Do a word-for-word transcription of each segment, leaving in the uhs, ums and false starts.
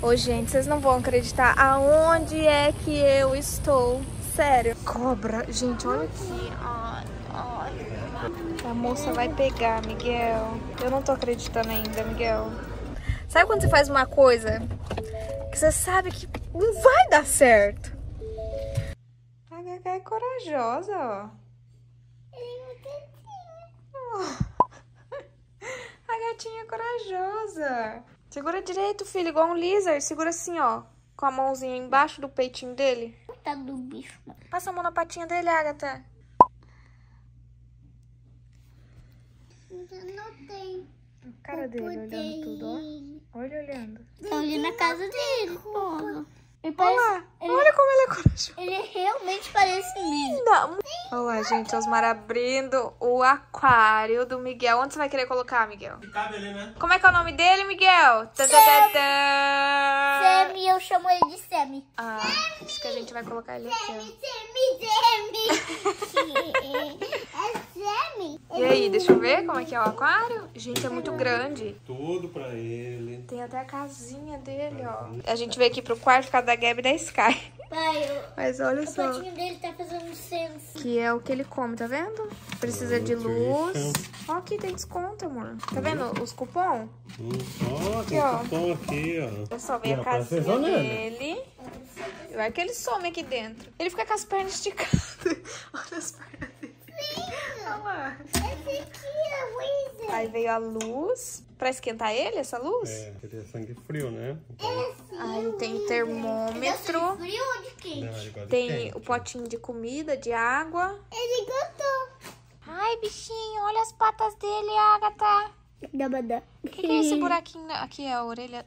Ô, gente, vocês não vão acreditar aonde é que eu estou. Sério. Cobra. Gente, olha aqui. A moça vai pegar, Miguel. Eu não tô acreditando ainda, Miguel. Sabe quando você faz uma coisa que você sabe que não vai dar certo? A Gaga é corajosa, ó. Oh. A gatinha é corajosa. Segura direito, filho, igual um lizard. Segura assim, ó. Com a mãozinha embaixo do peitinho dele. Do bicho. Passa a mão na patinha dele, Agatha. Não tem. A cara eu dele poder. Olhando tudo, ó. Olha, olhando. Tá olhando a casa dele, pô. Olha lá, ele... olha como ele é corajoso. Ele realmente parece lindo. Olha lá, gente, Osmar abrindo o aquário do Miguel. Onde você vai querer colocar, Miguel? Cabe ali, né? Como é que é o nome dele, Miguel? Semi, eu chamo ele de Semi. Ah, Sammy. Acho que a gente vai colocar ele aqui, ó. Semi, Semi, Semi. E aí, deixa eu ver como é que é o aquário. Gente, é muito grande. Tudo pra ele. Tem até a casinha dele, ó. A gente veio aqui pro quarto por causa da Gabi e da Sky. Pai, eu... Mas olha só. O patinho dele tá fazendo senso. Que é o que ele come, tá vendo? Precisa oh, de luz. Ó, aqui tem desconto, amor. Tá vendo os cupom? Ó, tem cupom aqui, ó. Eu só vejo a casinha dele. Vai que ele some aqui dentro. Ele fica com as pernas esticadas. Olha as pernas dele. Aí veio a luz. Pra esquentar ele, essa luz? É, ele é sangue frio, né? Então... Aí tem termômetro. Ele é frio ou de quente? Não, ele gosta tem de quente. O potinho de comida, de água. Ele gostou. Ai, bichinho, olha as patas dele, Agatha. O que, que é esse buraquinho? Aqui é a orelha.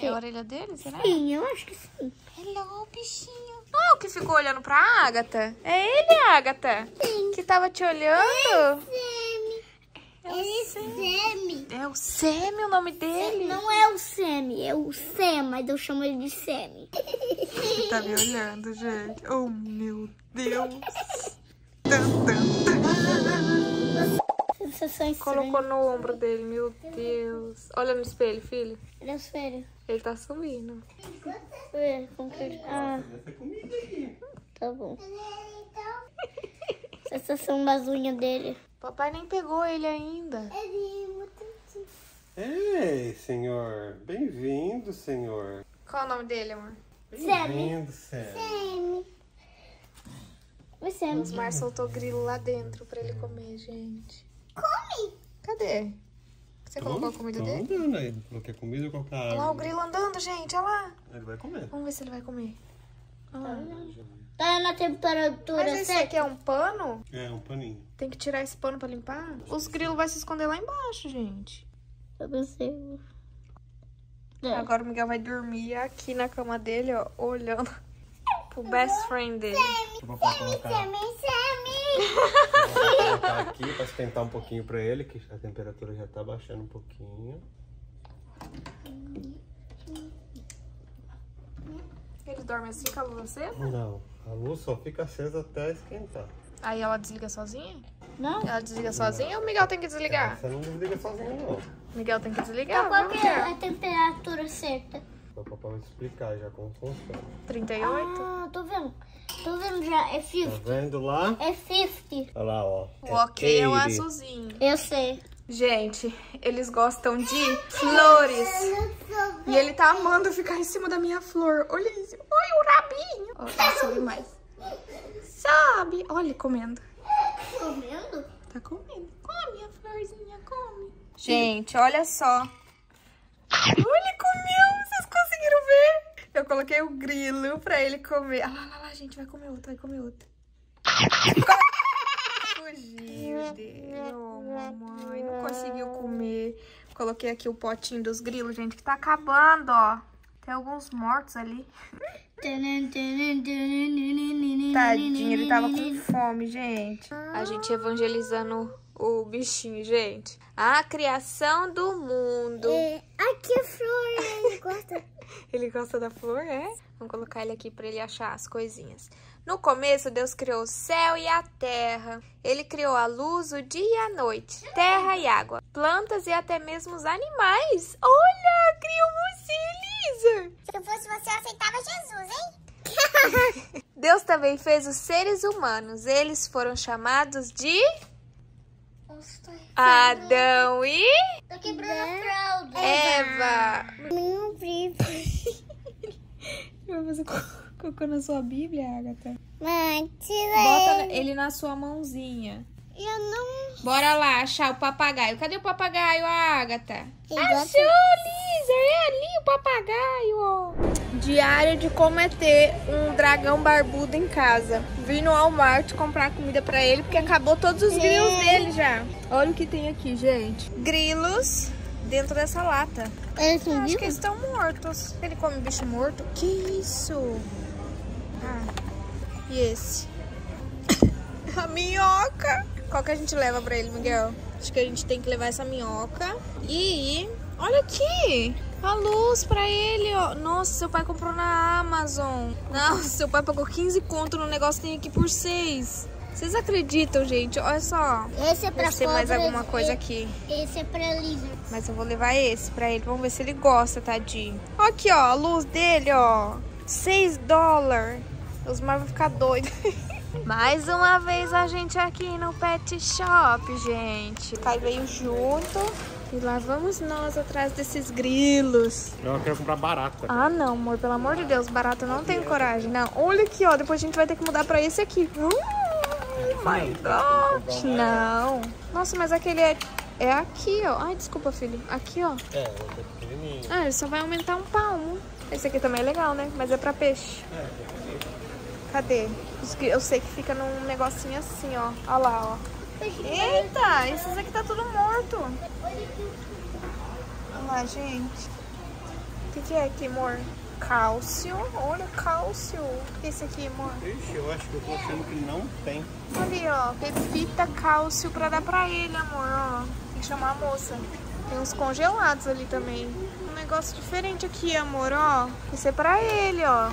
É a orelha dele, será? Sim, eu acho que sim. Ele é o bichinho. Ah, o que ficou olhando pra Agatha? É ele, Agatha? Sim. Que tava te olhando? Sim. É o Semi. É o Semi o nome dele? Não é o Semi, é o Sem, mas eu chamo ele de Semi. Ele tá me olhando, gente. Oh, meu Deus. Colocou no ombro dele, meu Deus. Olha no espelho, filho. Olha no espelho. Ele tá subindo. Ah. Tá bom. Sensação das unhas dele. Papai nem pegou ele ainda. Ei, senhor. Bem-vindo, senhor. Qual é o nome dele, amor? Bem-vindo, Sammy. O Osmar soltou grilo lá dentro pra ele comer, gente. Come! Cadê? Você Toma, colocou a comida dele? Tá andando aí. Coloquei a comida e coloquei a água. Olha lá o grilo andando, gente. Olha lá. Ele vai comer. Vamos ver se ele vai comer. Olha tá na temperatura certa. Mas esse aqui é um pano? É, um paninho. Tem que tirar esse pano pra limpar? Os grilos vão se esconder lá embaixo, gente. Eu não sei. Agora o Miguel vai dormir aqui na cama dele, ó, olhando pro best friend dele. Semi, Semi, Semi, Semi. Tá aqui pra esquentar um pouquinho pra ele, que a temperatura já tá baixando um pouquinho. Ele dorme assim com a luz acesa? Não, a luz só fica acesa até esquentar. Aí ela desliga sozinha? Não. Ela desliga sozinha não. Ou o Miguel tem que desligar? Você não desliga sozinha, não. Miguel tem que desligar. Qual que é a temperatura certa? O papai vai te explicar já como funciona. trinta e oito? Ah, tô vendo. Tô vendo já, é cinquenta. Tá vendo lá? É cinquenta. Olha lá, ó. O ok é o azulzinho. Eu sei. Gente, eles gostam de flores. E ele tá amando ficar em cima da minha flor. Olha isso. Olha o rabinho. Ó, vai subir mais. Sobe. Olha ele comendo. Comendo? Tá comendo. Come a florzinha, come. Gente, olha só. Olha, ele comeu. Vocês conseguiram ver? Eu coloquei o grilo pra ele comer. Ah, lá, lá, lá, gente. Vai comer outro, vai comer outro. Fugiu, deu, mamãe. Não conseguiu comer. Coloquei aqui o potinho dos grilos, gente, que tá acabando, ó. Tem alguns mortos ali. Tadinho, ele tava com fome, gente. A gente evangelizando o bichinho, gente. A criação do mundo. É, aqui a flor, ele gosta. Ele gosta da flor, é? Vamos colocar ele aqui pra ele achar as coisinhas. No começo, Deus criou o céu e a terra. Ele criou a luz, o dia e a noite, terra e água, plantas e até mesmo os animais. Olha, criou um auxílio. perguntou se você aceitava Jesus, hein? Deus também fez os seres humanos. Eles foram chamados de... Adão e... Eu quebrou a fralda. Eva. Não brinque. Vai fazer cocô na sua Bíblia, Agatha? Mãe, tira Bota ele na sua mãozinha. Eu não... Bora lá achar o papagaio. Cadê o papagaio, Agatha? Achou, Lisa. É ali o papagaio, ó. Diário de como é ter um dragão barbudo em casa. Vim no Walmart comprar comida pra ele, porque acabou todos os grilos é. dele já. Olha o que tem aqui, gente. Grilos dentro dessa lata. É, eu acho que eles estão mortos. Ele come bicho morto? Que isso? Ah, e esse? A minhoca. Qual que a gente leva pra ele, Miguel? Acho que a gente tem que levar essa minhoca. E olha aqui, a luz pra ele, ó. Nossa, seu pai comprou na Amazon. Não, seu pai pagou quinze conto no negócio que tem aqui por seis. Vocês acreditam, gente? Olha só. Esse é pra Deve ter mais alguma coisa aqui. Esse é pra Elisa. Mas eu vou levar esse pra ele. Vamos ver se ele gosta, tadinho. Olha aqui, ó, a luz dele, ó. seis dólares. Osmar vai ficar doido. Mais uma vez a gente aqui no Pet Shop, gente. O pai veio junto e lá vamos nós atrás desses grilos. Eu quero comprar barata. Ah, não, amor. Pelo amor de Deus, barata não tenho coragem. Não, olha aqui, ó. Depois a gente vai ter que mudar pra esse aqui. Hum, my God. Não. Nossa, mas aquele é, é aqui, ó. Ai, desculpa, filho. Aqui, ó. É, pequenininho. Ah, ele só vai aumentar um palmo. Esse aqui também é legal, né? Mas é pra peixe. É. Cadê? Eu sei que fica num negocinho assim, ó. Olha lá, ó. Eita, esses aqui tá tudo morto. Olha lá, gente. O que, que é aqui, amor? Cálcio. Olha, cálcio. O que é esse aqui, amor? Ixi, eu acho que eu tô achando que não tem. Ali, ó. Pepita cálcio pra dar pra ele, amor, ó. Tem que chamar a moça. Tem uns congelados ali também. Um negócio diferente aqui, amor, ó. Esse é pra ele, ó.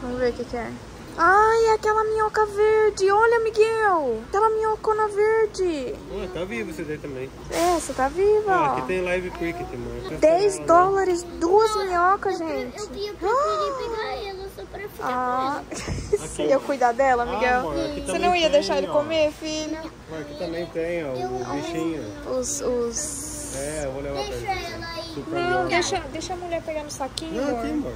Vamos ver o que, que é. Ai, aquela minhoca verde. Olha, Miguel. Aquela minhocona verde. Ué, tá vivo esse daí também. É, você tá viva. Ah, aqui tem live cricket, mano. dez dólares, duas minhocas, gente. Eu, eu, eu preferi pegar ela só pra ficar ah. com ela. Se eu cuidar dela, Miguel. Ah, amor, você não ia tem, deixar ó. ele comer, filho? Não. Aqui também tem, ó, o bichinho. Os... os... É, eu vou levar deixa pra ela aí. Não, deixa, deixa a mulher pegar no saquinho. Não, aqui, amor.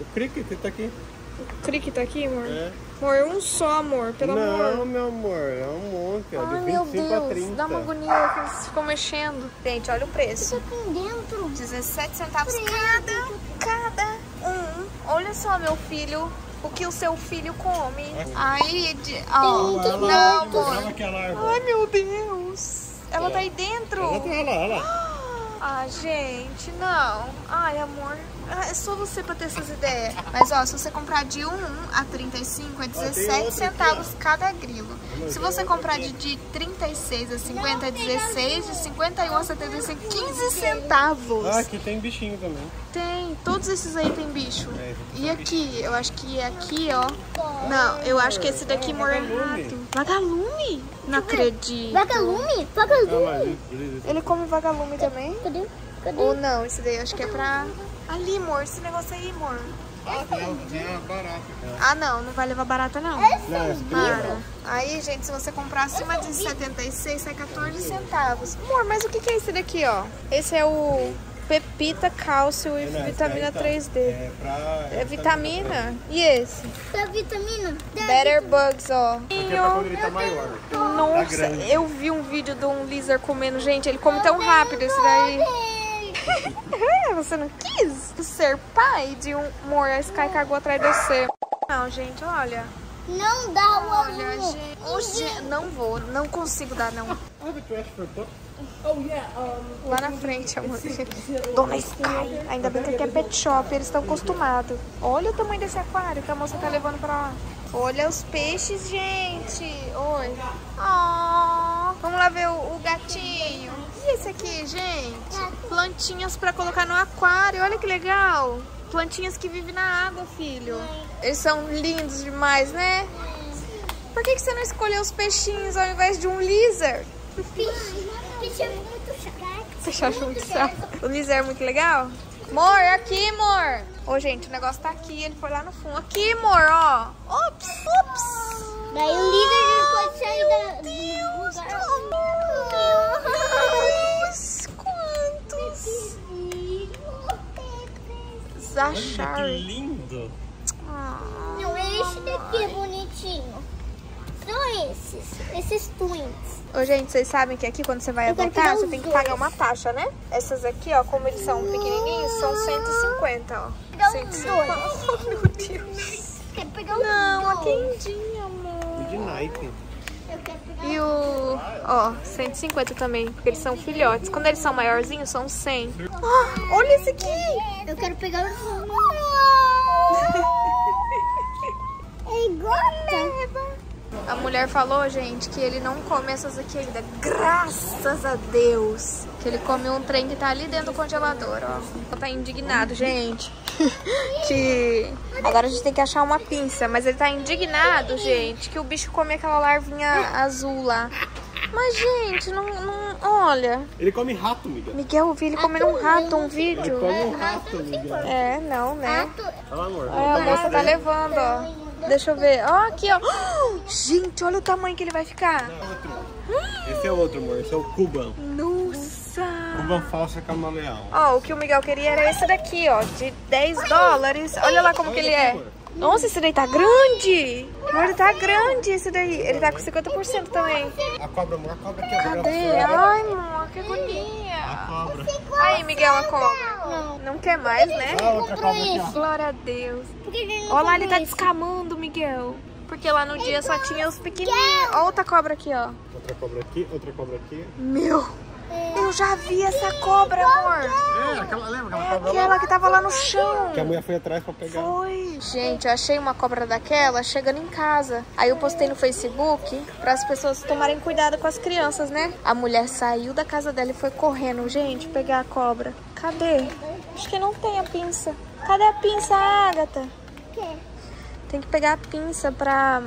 O cricket tá aqui. O cricket tá aqui, amor? É. Amor, um só, amor. Pelo não, amor. Não, meu amor. É um monte. Ó, ai, de vinte e cinco a trinta. Dá uma agonia que eles ficam mexendo. Gente, olha o preço. Aqui dentro. dezessete centavos Preta. cada. Cada um. Olha só, meu filho. O que o seu filho come. É. Aí, de... oh, não, não, amor. Ai, meu Deus. Ela é. tá aí dentro. Ela tá lá, olha lá. Ah, gente, não. Ai, amor. É só você pra ter essas ideias. Mas, ó, se você comprar de um a trinta e cinco, é dezessete centavos cada grilo. Se você comprar de, de trinta e seis a cinquenta, é dezesseis. De cinquenta e um a setenta e cinco, quinze centavos. Ah, aqui tem bichinho também. Tem. Todos esses aí tem bicho. E aqui? Eu acho que é aqui, ó. Não, eu acho que esse daqui mora errado. Vagalume? Não acredito. Vagalume? Vagalume. Ele come vagalume também? Cadê? Cadê? Ou não, esse daí eu acho que é pra... Ali, amor, esse negócio aí, amor. Ah, barata. Ah, não, não vai levar barata, não. Para. Aí, gente, se você comprar acima de setenta e seis, sai quatorze centavos. Amor, mas o que que é esse daqui, ó? Esse é o Pepita, Cálcio e vitamina três D. É, pra... é vitamina? E esse? Da vitamina. Better Bugs, ó. Nossa, eu vi um vídeo de um lizard comendo. Gente, ele come tão rápido esse daí. Você não quis ser pai de um... Amor, a Sky cagou atrás de você. Não, gente, olha. Não dá o olha, olho. Gente. Oxe, não vou, não consigo dar, não. Lá na frente, amor. Dona Sky. Ainda bem que aqui é Pet Shop, eles estão acostumados. Olha o tamanho desse aquário que a moça tá levando pra lá. Olha os peixes, gente. Oi. Oh, vamos lá ver o, o gatinho. E esse aqui, gente? Plantinhas pra colocar no aquário. Olha que legal. Plantinhas que vivem na água, filho. Eles são lindos demais, né? Por que que você não escolheu os peixinhos ao invés de um lizard? Peixe é muito chato. Você achou muito chato? O lizard é muito legal? Amor, aqui, amor. Ô, gente, o negócio tá aqui. Ele foi lá no fundo. Aqui, amor, ó. Ops, ops. Daí o líder já pode sair da... Meu Deus, Deus. Quantos? Zachar. Que lindo. Ah, não, esse daqui é bonitinho. São esses. Esses twins. Ô, gente, vocês sabem que aqui, quando você vai adotar, você tem que pagar uma taxa, né? Essas aqui, ó, como eles são pequenininhos, são cento e cinquenta, ó. Dá cento e cinquenta. Oh, meu Deus. Quer pegar um Não, a quentinha, amor. De naipe. Eu quero pegar e o... ó, cento e cinquenta também, porque eles são filhotes. Quando eles são maiorzinhos, são cem. Oh, olha esse aqui. Eu quero pegar um... É igual a A mulher falou, gente, que ele não come essas aqui ainda. Graças a Deus. Que ele come um trem que tá ali dentro do congelador, ó. Tá indignado, gente. Que... Agora a gente tem que achar uma pinça. Mas ele tá indignado, gente, que o bicho come aquela larvinha azul lá. Mas, gente, não... não... Olha. Ele come rato, Miguel. Miguel, eu vi ele comendo um rato, um vídeo. Ele come um rato, Miguel. É, não, né? Olha lá, amor. É, a moça tá levando, ó. Deixa eu ver. Ó, oh, aqui, ó. Oh, gente, olha o tamanho que ele vai ficar. Não, esse é outro, amor. Esse é o cubão. Nossa. Cubão falsa camaleão. Ó, oh, o que o Miguel queria era esse daqui, ó. De dez dólares. Olha lá como olha que ele é. Amor. Nossa, esse daí tá grande. Amor, ele tá grande esse daí. Ele tá com cinquenta por cento também. A cobra, amor. A cobra quebrou. Cadê? Ai, amor. Que agonia. A cobra. Aí, Miguel, a cobra. Não, não quer mais, né? Não, glória a Deus. Olha lá, ele tá descamando, Miguel. Porque lá no dia só tinha os pequenininhos. Olha outra cobra aqui, ó. Outra cobra aqui, outra cobra aqui. Meu, eu já vi essa cobra, amor. É, aquela, lembra aquela cobra? Aquela que tava lá no chão. Que a mulher foi atrás pra pegar. Foi. Gente, eu achei uma cobra daquela chegando em casa. Aí eu postei no Facebook para as pessoas tomarem cuidado com as crianças, né? A mulher saiu da casa dela e foi correndo, gente, pegar a cobra. Cadê? Acho que não tem a pinça. Cadê a pinça, Agatha? Tem que pegar a pinça pra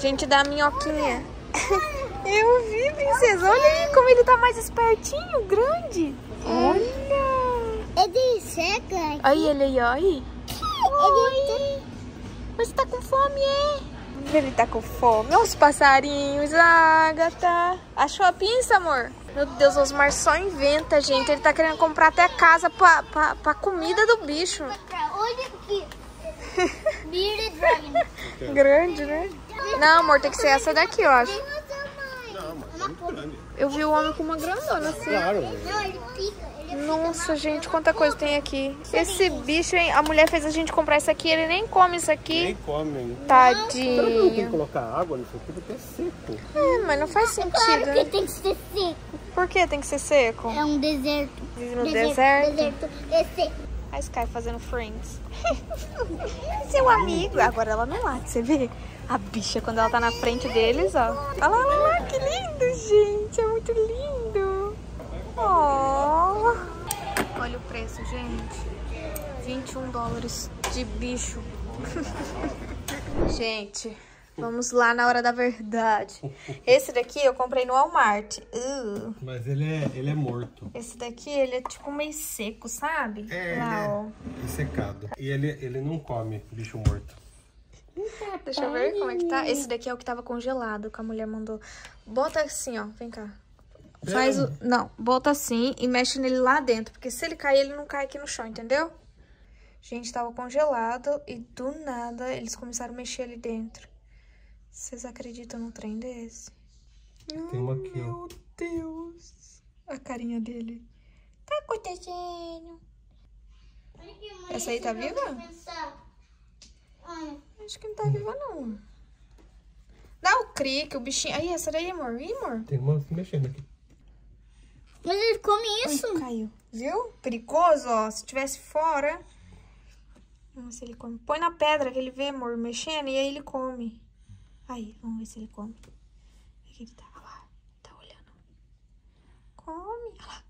gente dar a minhoquinha. Eu vi, princesa. Olha aí como ele tá mais espertinho, grande. Olha. Ele chega aqui. Olha ele aí, ó. Aí. Oi. Você tá com fome, é? Ele tá com fome. Olha os passarinhos, Agatha. Achou a pinça, amor? Meu Deus, o Osmar só inventa, gente. Ele tá querendo comprar até casa pra, pra, pra comida do bicho. Olha aqui. Grande, né? Não, amor, tem que ser essa daqui, eu acho. Não, amor, é muito grande. Eu vi o homem com uma grandona assim. Claro, nossa, gente, quanta coisa tem aqui. Esse bicho, hein? A mulher fez a gente comprar isso aqui, ele nem come isso aqui. Nem come. Tadinho. Todo mundo tem que colocar água nisso aqui porque é seco. É, mas não faz sentido. Claro que tem que ser seco. Por que tem que ser seco? É um deserto. Vive no deserto. Deserto é seco. A Sky fazendo friends. Seu amigo. Agora ela não late, você vê? A bicha, quando ela tá na frente deles, ó. Olha lá, olha lá, que lindo, gente. É muito lindo. Oh. Olha o preço, gente. vinte e um dólares de bicho. Gente, vamos lá na hora da verdade. Esse daqui eu comprei no Walmart. Uh. Mas ele é, ele é morto. Esse daqui, ele é tipo meio seco, sabe? É, lá, ele é secado. E ele, ele não come bicho morto. Deixa eu ver como é que tá. Esse daqui é o que tava congelado, que a mulher mandou. Bota assim, ó. Vem cá. Faz o... Não, bota assim e mexe nele lá dentro. Porque se ele cair, ele não cai aqui no chão, entendeu? Gente, tava congelado e do nada eles começaram a mexer ali dentro. Vocês acreditam num trem desse? Tem uma aqui, ó. Meu Deus. A carinha dele. Tá acontecendo. Essa aí tá viva? Acho que não tá viva, não. Dá o crique, o bichinho. Aí, essa daí, amor. Ih, amor. Tem uma se mexendo aqui. Mas ele come isso. Ai, caiu. Viu? Perigoso, ó. Se tivesse fora. Vamos ver se ele come. Põe na pedra que ele vê, amor, mexendo. E aí ele come. Aí, vamos ver se ele come. Aqui ele tá. Olha lá. Tá olhando. Come. Olha lá.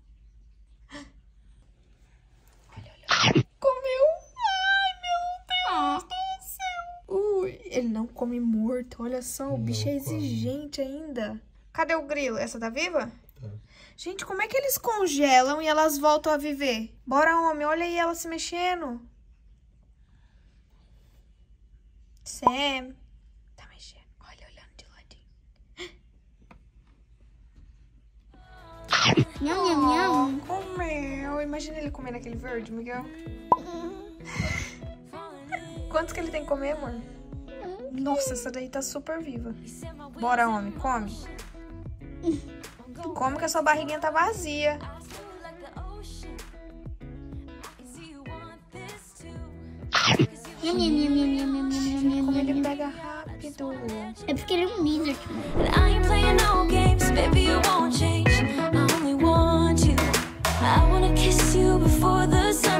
Olha, olha. Comeu. Ai, meu Deus. Ah. Ui, ele não come morto. Olha só, o bicho é exigente ainda. Cadê o grilo? Essa tá viva? Tá. Gente, como é que eles congelam e elas voltam a viver? Bora, homem, olha aí ela se mexendo. Sam. Tá mexendo. Olha, olhando de ladinho. Nham, nham, nham. Comeu. Imagina ele comendo aquele verde, Miguel. Quantos que ele tem que comer, amor? Nossa, essa daí tá super viva. Bora, homem, come. Come que a sua barriguinha tá vazia. Como ele pega rápido. É porque ele é um lizard. I wanna kiss you before the sun.